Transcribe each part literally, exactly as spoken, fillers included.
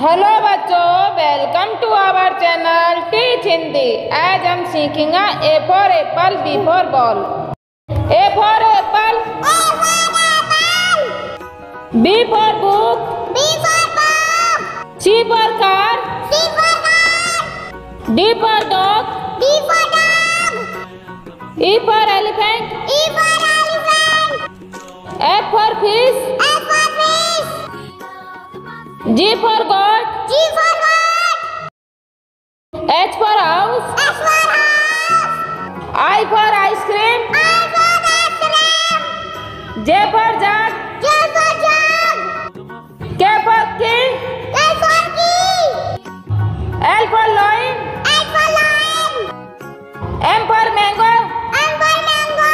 Hello बच्चों, welcome to our channel teach Hindi. आज हम सीखेंगे A for apple, B for ball. A for apple, B for book, B for book, C for car, C for car, D for dog, D for dog, E for elephant, E for elephant, F for fish, G for God, G for God, H for house, H for house, I for ice cream, I for ice cream, J for jug, J for jug, K for king, K for king, L for lion, L for lion, M for mango, M for mango,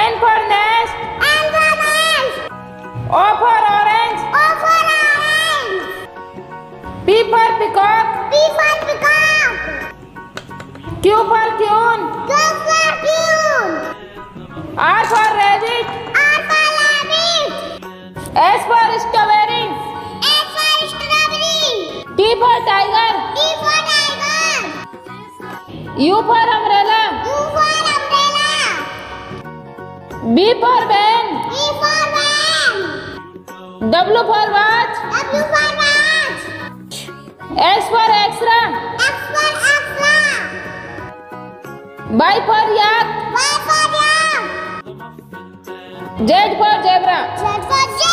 N for nest, N for nest, O for P for peacock, P for peacock, Q for queen, Q for queen, R for rabbit, R for rabbit, S for strawberry, S for strawberry, T for tiger, T for tiger, U for umbrella, U for umbrella, B for van, B for van, W for watch, W for watch, S for extra, S for extra, Y for yak, Y for yak, Z for zebra, Z for zebra,